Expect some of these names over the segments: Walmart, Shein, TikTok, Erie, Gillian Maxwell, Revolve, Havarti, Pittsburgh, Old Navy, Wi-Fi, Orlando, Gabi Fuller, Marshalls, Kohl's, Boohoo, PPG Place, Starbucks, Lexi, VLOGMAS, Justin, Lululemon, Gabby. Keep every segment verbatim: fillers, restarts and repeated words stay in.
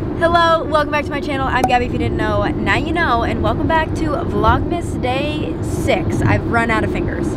Hello, welcome back to my channel. I'm Gabby. If you didn't know, now you know, and welcome back to Vlogmas Day six. I've run out of fingers.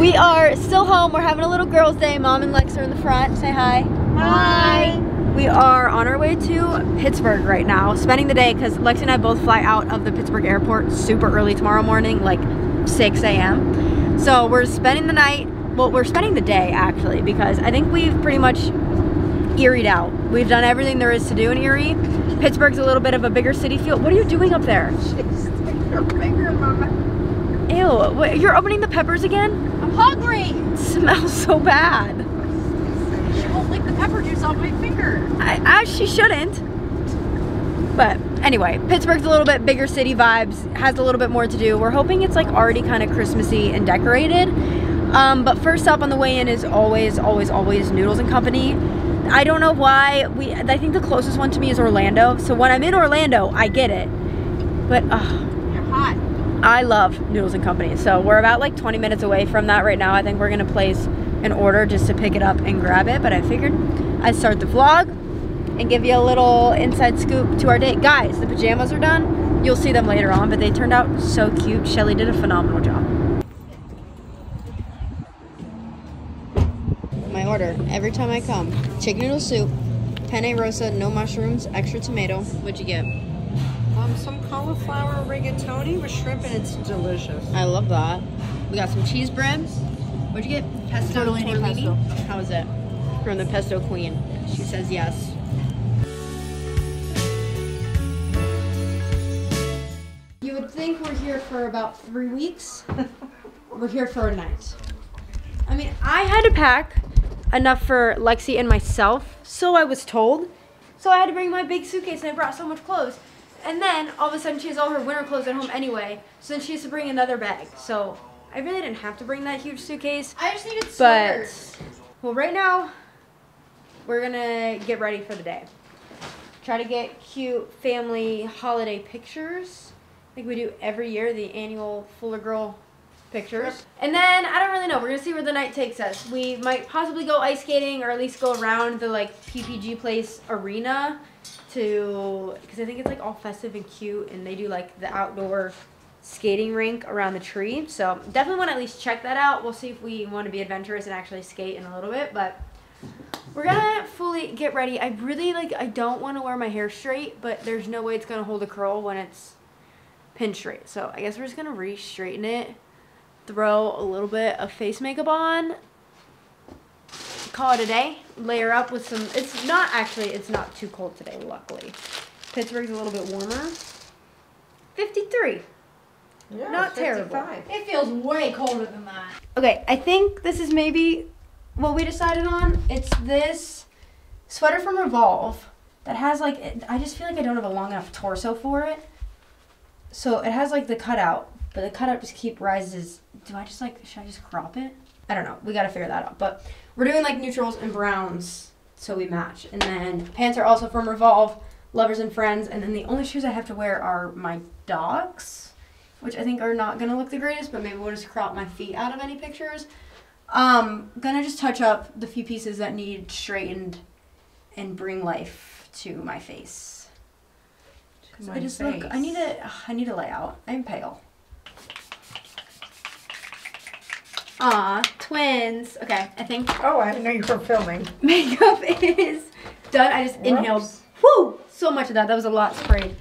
We are still home. We're having a little girls' day. Mom and Lex are in the front. Say hi. Hi. We are on our way to Pittsburgh right now, spending the day because Lexi and I both fly out of the Pittsburgh airport super early tomorrow morning, like six A M So we're spending the night. Well, we're spending the day actually because I think we've pretty much Eried out. We've done everything there is to do in Erie. Pittsburgh's a little bit of a bigger city feel. What are you doing up there? She's sticking her finger in my mouth. Ew, wait, you're opening the peppers again? I'm hungry! It smells so bad. She won't lick the pepper juice off my finger. I, I, she shouldn't. But anyway, Pittsburgh's a little bit bigger city vibes, has a little bit more to do. We're hoping it's like already kind of Christmassy and decorated. Um, but first up on the way in is always, always, always Noodles and Company. I don't know why, we. I think the closest one to me is Orlando. So when I'm in Orlando, I get it. But, ugh. You're hot. I love Noodles and Company, so we're about like twenty minutes away from that right now. I think we're gonna place an order just to pick it up and grab it, but I figured I'd start the vlog and give you a little inside scoop to our date. Guys, the pajamas are done. You'll see them later on, but they turned out so cute. Shelley did a phenomenal job. My order, every time I come, chicken noodle soup, penne rosa, no mushrooms, extra tomato. What'd you get? Um, some cauliflower rigatoni with shrimp, and it's delicious. I love that. We got some cheese bread. What'd you get? Pesto tortellini. Pesto. How is it? From the pesto queen. She says yes. You would think we're here for about three weeks. We're here for a night. I mean, I had to pack enough for Lexi and myself, so I was told. So I had to bring my big suitcase, and I brought so much clothes. And then, all of a sudden, she has all her winter clothes at home anyway, so then she has to bring another bag. So, I really didn't have to bring that huge suitcase. I just needed sweaters. But, well, right now, we're gonna get ready for the day. Try to get cute family holiday pictures. Like we do every year, the annual Fuller Girl pictures. And then, I don't really know, we're gonna see where the night takes us. We might possibly go ice skating, or at least go around the, like, P P G Place arena. To, because I think it's like all festive and cute, and they do like the outdoor skating rink around the tree. So definitely want to at least check that out. We'll see if we want to be adventurous and actually skate in a little bit, but we're gonna fully get ready. I really like, I don't want to wear my hair straight, but there's no way it's gonna hold a curl when it's pinned straight. So I guess we're just gonna re-straighten it, throw a little bit of face makeup on, call it a day, layer up with some, it's not actually, it's not too cold today, luckily. Pittsburgh's a little bit warmer. fifty-three. Yeah, not terrible. It feels way colder than that. Okay, I think this is maybe what we decided on. It's this sweater from Revolve that has like, it, I just feel like I don't have a long enough torso for it. So it has like the cutout, but the cutout just keep rises. Do I just like, should I just crop it? I don't know. We got to figure that out. But we're doing like neutrals and browns so we match. And then pants are also from Revolve, Lovers and Friends. And then the only shoes I have to wear are my dogs, which I think are not going to look the greatest, but maybe we'll just crop my feet out of any pictures. Um, gonna just touch up the few pieces that need straightened and bring life to my face. Because I just face. look, I need a, I need a layout. I'm pale. Aw, twins. Okay, I think. Oh, I didn't know you were filming. Makeup is done. I just Whoops. inhaled. Woo! So much of that. That was a lot sprayed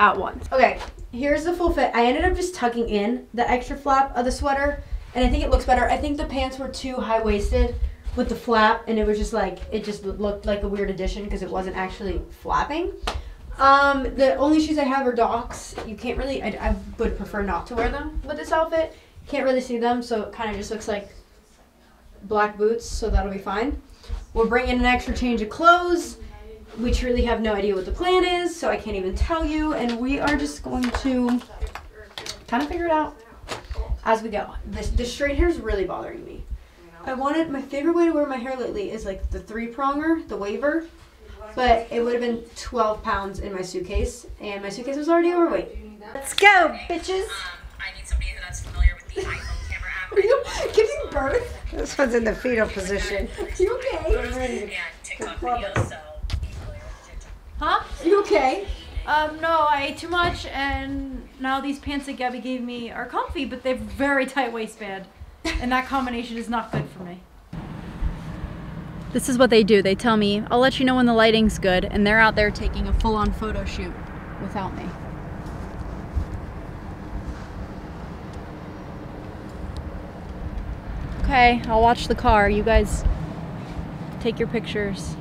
at once. Okay, here's the full fit. I ended up just tucking in the extra flap of the sweater, and I think it looks better. I think the pants were too high-waisted with the flap, and it was just like, it just looked like a weird addition because it wasn't actually flapping. Um, the only shoes I have are Docs. You can't really, I, I would prefer not to wear them with this outfit. Can't really see them, so it kind of just looks like black boots, so that'll be fine. We'll bring in an extra change of clothes. We truly have no idea what the plan is, so I can't even tell you, and we are just going to kind of figure it out as we go. This, the straight hair is really bothering me. I wanted, my favorite way to wear my hair lately is like the three pronger, the waver, but it would have been twelve pounds in my suitcase, and my suitcase was already overweight. Let's go, bitches. Um, I need somebody that's familiar with the iPhone camera app. Are you giving birth? This one's in the fetal position. You okay? I'm ready to TikTok videos, so huh? Are you okay? Um, no, I ate too much, and now these pants that Gabby gave me are comfy, but they're very tight waistband, and that combination is not good for me. This is what they do. They tell me, I'll let you know when the lighting's good, and they're out there taking a full-on photo shoot without me. Okay, I'll watch the car. You guys take your pictures.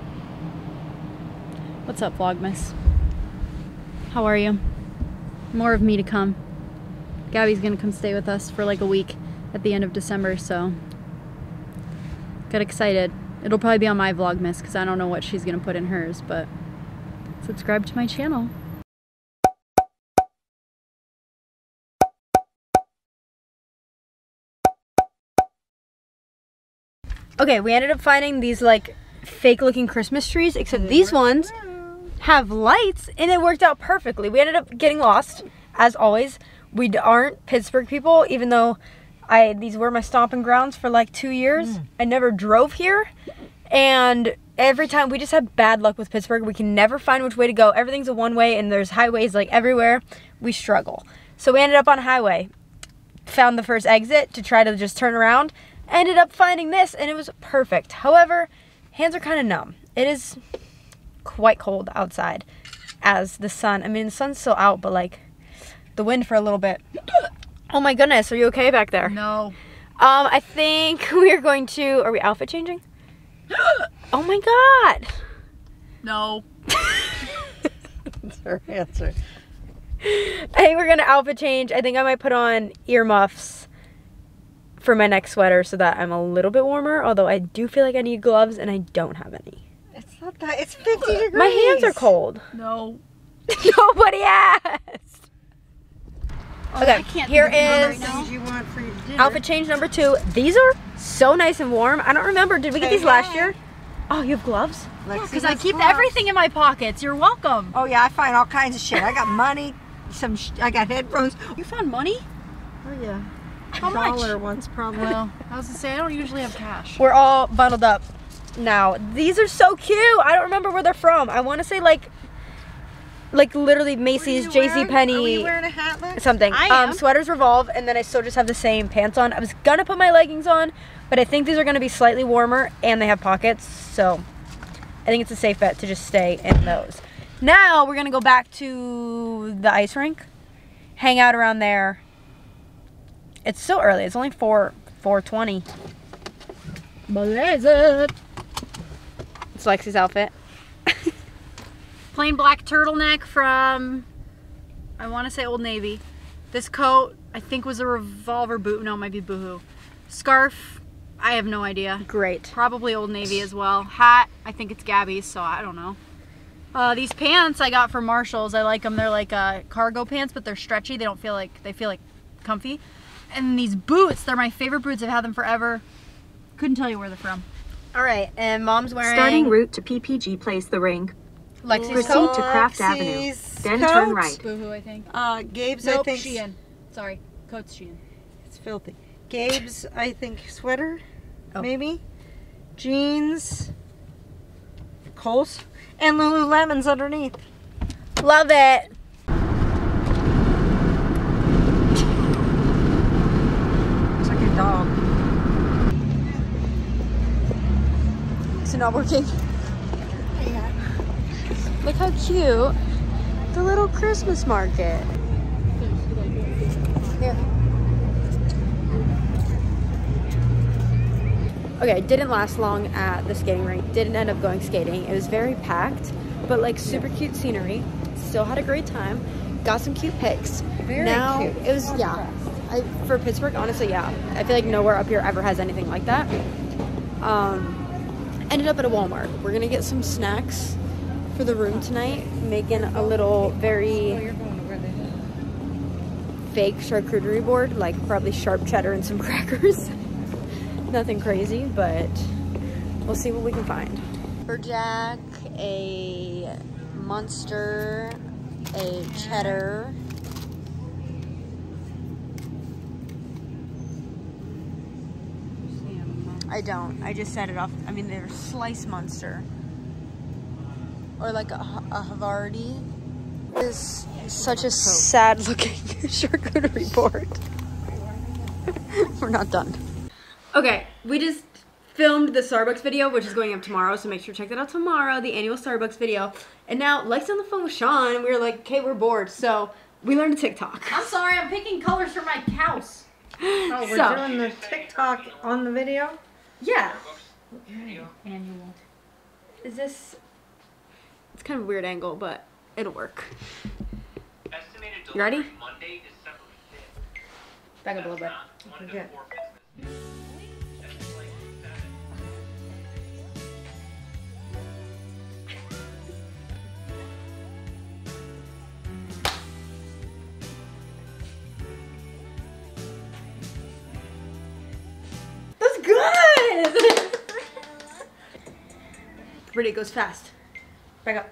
What's up, Vlogmas? How are you? More of me to come. Gabby's gonna come stay with us for like a week at the end of December, so got excited. It'll probably be on my Vlogmas because I don't know what she's gonna put in hers, but subscribe to my channel. Okay, we ended up finding these like fake looking Christmas trees, except these ones have lights, and it worked out perfectly. We ended up getting lost, as always. We aren't Pittsburgh people, even though I these were my stomping grounds for like two years. Mm. I never drove here, and every time we just have bad luck with Pittsburgh. We can never find which way to go. Everything's a one way, and there's highways like everywhere. We struggle. So we ended up on a highway, found the first exit to try to just turn around, ended up finding this, and it was perfect. However, hands are kind of numb. It is quite cold outside as the sun, I mean the sun's still out, but like the wind for a little bit. Oh my goodness, are you okay back there? No. Um, I think we're going to, are we outfit changing? Oh my god. No. That's her answer. I think we're gonna outfit change. I think I might put on earmuffs for my next sweater so that I'm a little bit warmer, although I do feel like I need gloves and I don't have any. It's not that. It's fifty degrees. My hands are cold. No. Nobody asked. Oh, okay, I can't here is right you want for your outfit change number two. These are so nice and warm. I don't remember. Did we get hey, these last hey. year? Oh, you have gloves? Because yeah, I keep gloves. everything in my pockets. You're welcome. Oh, yeah. I find all kinds of shit. I got money. Some. Sh I got headphones. You found money? Oh, yeah. How much? Dollar ones, probably. Well, I was going to say, I don't usually have cash. We're all bundled up. Now these are so cute. I don't remember where they're from. I want to say like like literally Macy's, J C Penney, something. I am. Um, sweaters Revolve, and then I still just have the same pants on. I was gonna put my leggings on, but I think these are gonna be slightly warmer and they have pockets, so I think it's a safe bet to just stay in those. Now we're gonna go back to the ice rink, hang out around there. It's still early. It's only four four twenty. Blazer. It's Lexi's outfit. Plain black turtleneck from, I want to say Old Navy. This coat, I think was a Revolver boot. No, it might be Boohoo. Scarf, I have no idea. Great. Probably Old Navy as well. Hat, I think it's Gabby's, so I don't know. Uh, these pants I got from Marshalls. I like them. They're like uh, cargo pants, but they're stretchy. They don't feel like, they feel like comfy. And these boots, they're my favorite boots. I've had them forever. Couldn't tell you where they're from. All right, and Mom's wearing... Starting route to P P G Place, the ring. Lexi's Proceed coat. to Craft Avenue, then coat. turn right. Boohoo, I think. Uh, Gabe's, nope, I think... Shein. Sorry, coat's Shein. It's filthy. Gabe's, I think, sweater, oh. maybe. Jeans, Kohl's, and Lululemon's underneath. Love it. It's like a dog. Not working. Yeah. Look how cute the little Christmas market. Here. Okay, it didn't last long at the skating rink. Didn't end up going skating. It was very packed, but like super cute scenery. Still had a great time. Got some cute pics. Very now, cute. It was yeah. I, for Pittsburgh, honestly, yeah. I feel like nowhere up here ever has anything like that. Um. Ended up at a Walmart. We're gonna get some snacks for the room tonight, making a little very fake charcuterie board, like probably sharp cheddar and some crackers. nothing crazy, but we'll see what we can find. Jack, a Munster, a cheddar, I don't, I just set it off. I mean, they're sliced Munster or like a, a Havarti. This is such a sad looking charcuterie board. We're not done. Okay, we just filmed the Starbucks video, which is going up tomorrow, so make sure to check that out tomorrow, the annual Starbucks video. And now Lex on the phone with Sean, and we were like, okay, we're bored, so we learned a TikTok. I'm sorry, I'm picking colors for my cows. Oh, we're so, doing the TikTok on the video? Yeah. Okay. Annual. Is this... It's kind of a weird angle, but it'll work. You ready? Back up a little bit. Okay. Good. Ready, it goes fast. Back up.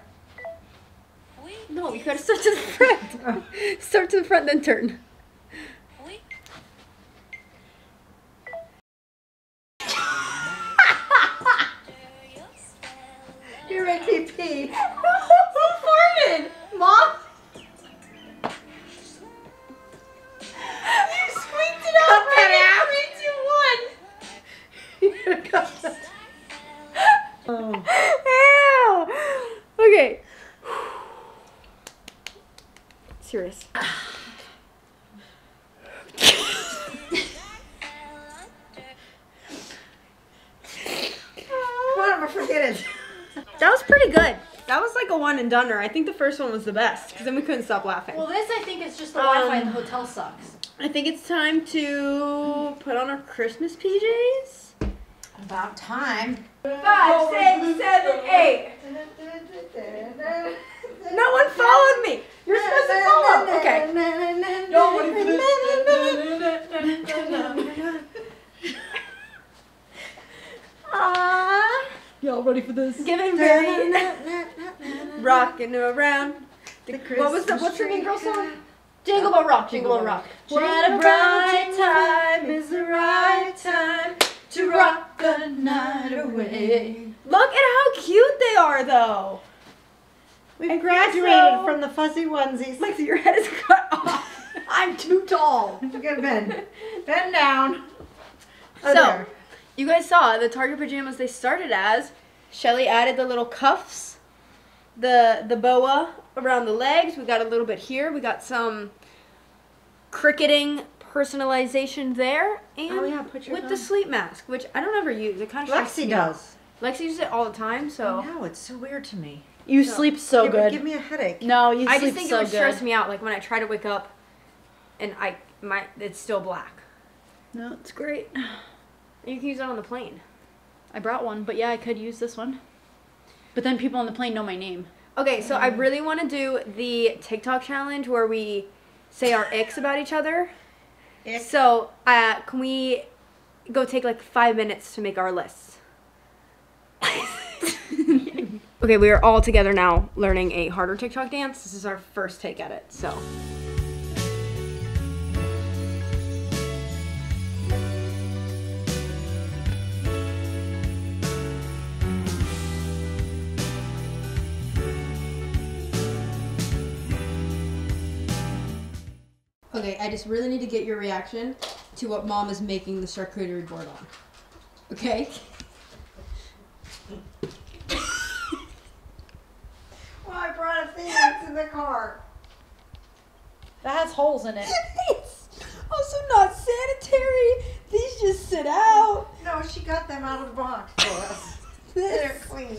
No, you gotta start to the front. Oh. Start to the front, then turn. You're making me pee. Who farted? Mom? You squeaked it out. Cut that out. Three, two, one. You got that. Oh. Okay. Serious. Whatever, forget it. That was pretty good. That was like a one and doneer. I think the first one was the best because then we couldn't stop laughing. Well, this I think is just the um, Wi-Fi in the hotel sucks. I think it's time to put on our Christmas P Js. About time. Five, six, seven, eight. No one followed me. You're supposed to follow. Okay. No one. Y'all ready for this? Getting ready. Rocking around. The what was the what's the mean girl song? Jingle Bell Rock, Jingle Bell Rock. What a bright time is the right time to rock the night away. Look at how cute they are, though. We've I graduated so. from the fuzzy onesies. Lexi, your head is cut off. I'm too tall. You gotta bend. Bend down. Oh, so, there. You guys saw the Target pajamas they started as. Shelley added the little cuffs, the, the boa around the legs. We got a little bit here. We got some cricketing personalization there, and oh, yeah, put your with on. the sleep mask, which I don't ever use. It kind of Lexi does. Lexi uses it all the time, so. I know, it's so weird to me. You no. sleep so it good. It would give me a headache. No, you I sleep so good. I just think so it would good. stress me out, like when I try to wake up, and I my it's still black. No, it's great. You can use it on the plane. I brought one, but yeah, I could use this one. But then people on the plane know my name. Okay, so um. I really want to do the TikTok challenge where we say our icks about each other. Ick. So, uh, can we go take like five minutes to make our lists? Okay, we are all together now learning a harder TikTok dance. This is our first take at it, so. Okay, I just really need to get your reaction to what Mom is making the charcuterie board on. Okay? Well, I brought a Phoenix in the car. That has holes in it. It's also not sanitary. These just sit out. No, she got them out of the box for us. They're clean.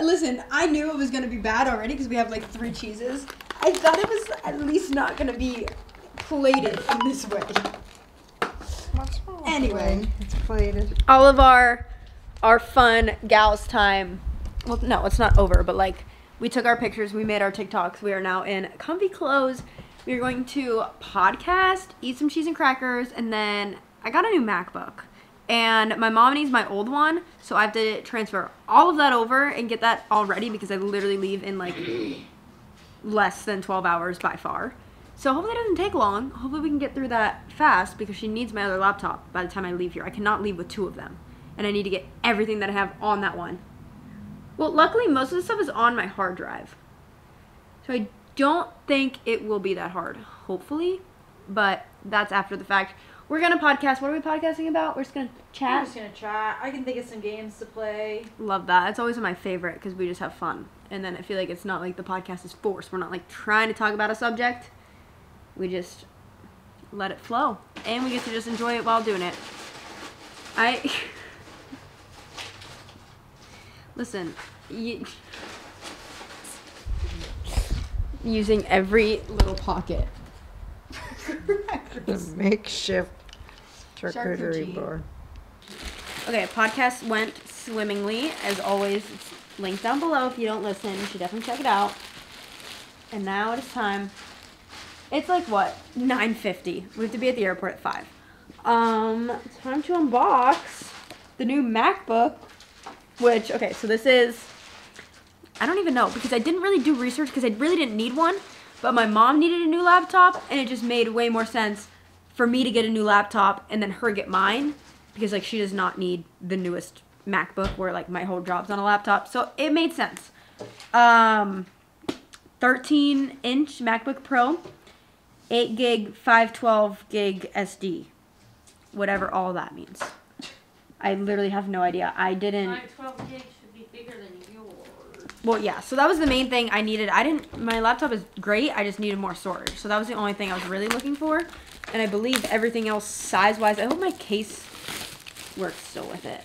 Listen, I knew it was going to be bad already because we have like three cheeses. I thought it was at least not going to be plated in this way. Anyway, it's plated. All of our our fun gals time. Well, no, it's not over, but like we took our pictures, we made our TikToks. We are now in comfy clothes. We are going to podcast, eat some cheese and crackers, and then I got a new MacBook. and my mom needs my old one, so I have to transfer all of that over and get that all ready because I literally leave in like less than twelve hours by far. So hopefully it doesn't take long. Hopefully we can get through that fast because she needs my other laptop by the time I leave here. I cannot leave with two of them, and I need to get everything that I have on that one. Well, luckily most of the stuff is on my hard drive, so I don't think it will be that hard, hopefully, but that's after the fact. We're going to podcast. What are we podcasting about? We're just going to chat. We're just going to chat. I can think of some games to play. Love that. It's always my favorite because we just have fun. And then I feel like it's not like the podcast is forced. We're not like trying to talk about a subject. We just let it flow. And we get to just enjoy it while doing it. I... Listen. You... Using every little pocket. The makeshift charcuterie board. Okay, podcast went swimmingly. As always, it's linked down below. If you don't listen, you should definitely check it out. And now it is time. It's like, what, nine fifty. We have to be at the airport at five. Um, time to unbox the new MacBook, which, okay, so this is, I don't even know, because I didn't really do research because I really didn't need one. But my mom needed a new laptop, and it just made way more sense for me to get a new laptop and then her get mine, because like she does not need the newest MacBook where like my whole job's on a laptop. So it made sense. Um, thirteen inch MacBook Pro, eight gig, five twelve gig S D, whatever all that means. I literally have no idea. I didn't. five twelve gig should be bigger than you. Well, yeah, so that was the main thing I needed. I didn't, my laptop is great, I just needed more storage. So that was the only thing I was really looking for. And I believe everything else size-wise, I hope my case works still with it.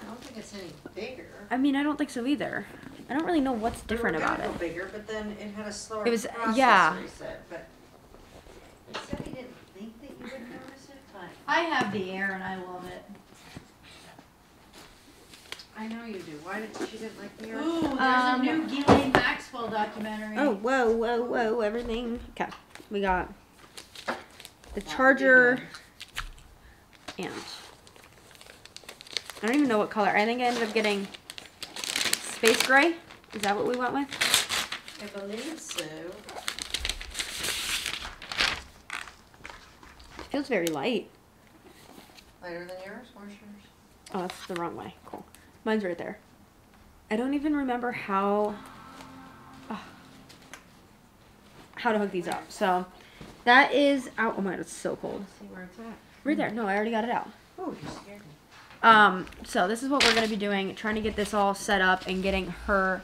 I don't think it's any bigger. I mean, I don't think so either. I don't really know what's different about it. It was bigger, but then it had a slower process reset, but you said you didn't think that you would notice it, but I have the Air and I love it. I know you do. Why did she didn't like the Air? Ooh, there's um, a new Gillian Maxwell documentary. Oh, whoa, whoa, whoa, everything. Okay, we got the charger and I don't even know what color. I think I ended up getting space gray. Is that what we went with? I believe so. It feels very light. Lighter than yours? Where's yours? Oh, that's the wrong way. Cool. Mine's right there. I don't even remember how uh, how to hook these up. So that is out. Oh my god, it's so cold. Let's see where it's at. Right there. No, I already got it out. Oh, you scared me. Um, so this is what we're gonna be doing, trying to get this all set up and getting her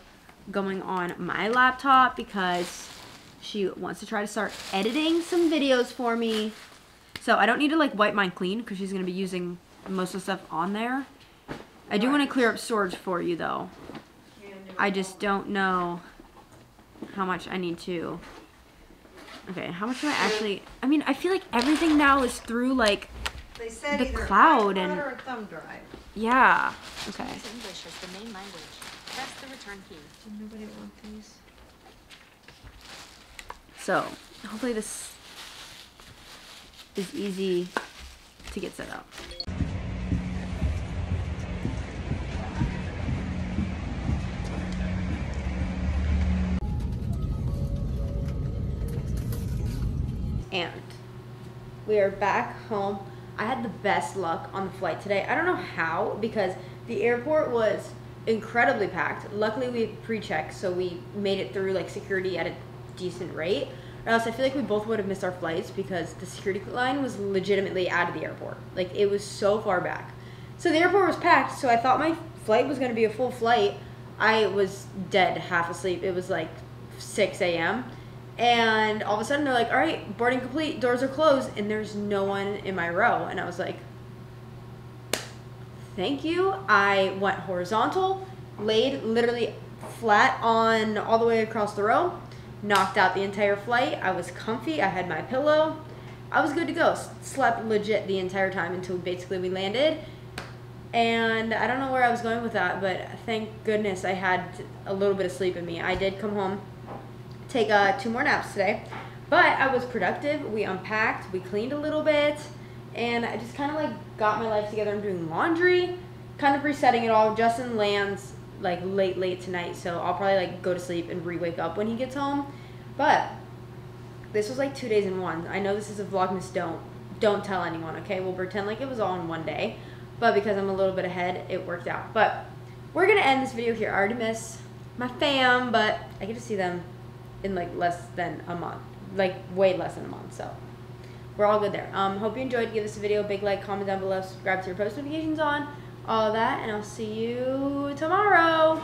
going on my laptop because she wants to try to start editing some videos for me. So I don't need to like wipe mine clean because she's gonna be using most of the stuff on there. I do want to clear up storage for you, though. I just don't know how much I need to... Okay, how much do I actually... I mean, I feel like everything now is through, like, they said the cloud and... or a thumb drive. Yeah. Okay. English is the main language. Press the return key. Did nobody want these? So, hopefully this is easy to get set up. And we are back home. I had the best luck on the flight today. I don't know how, because the airport was incredibly packed. Luckily, we pre-checked, so we made it through like security at a decent rate. Or else I feel like we both would have missed our flights because the security line was legitimately out of the airport. Like, it was so far back. So the airport was packed, so I thought my flight was going to be a full flight. I was dead, half asleep. It was like six a m And all of a sudden, they're like, all right, boarding complete, doors are closed, and there's no one in my row. And I was like, thank you. I went horizontal, laid literally flat on all the way across the row, knocked out the entire flight. I was comfy. I had my pillow. I was good to go. Slept legit the entire time until basically we landed. And I don't know where I was going with that, but thank goodness I had a little bit of sleep in me. I did come home. Take uh, two more naps today, but I was productive. We unpacked, we cleaned a little bit, and I just kind of like got my life together. I'm doing laundry, kind of resetting it all. Justin lands like late, late tonight, so I'll probably like go to sleep and re-wake up when he gets home. But this was like two days in one. I know this is a Vlogmas, don't don't tell anyone, okay? We'll pretend like it was all in one day, but because I'm a little bit ahead, it worked out. But we're gonna end this video here. I already miss my fam, but I get to see them in like less than a month, like way less than a month, so we're all good there. Um, hope you enjoyed. Give this video a big like, comment down below, subscribe to your post notifications on, all that, and I'll see you tomorrow.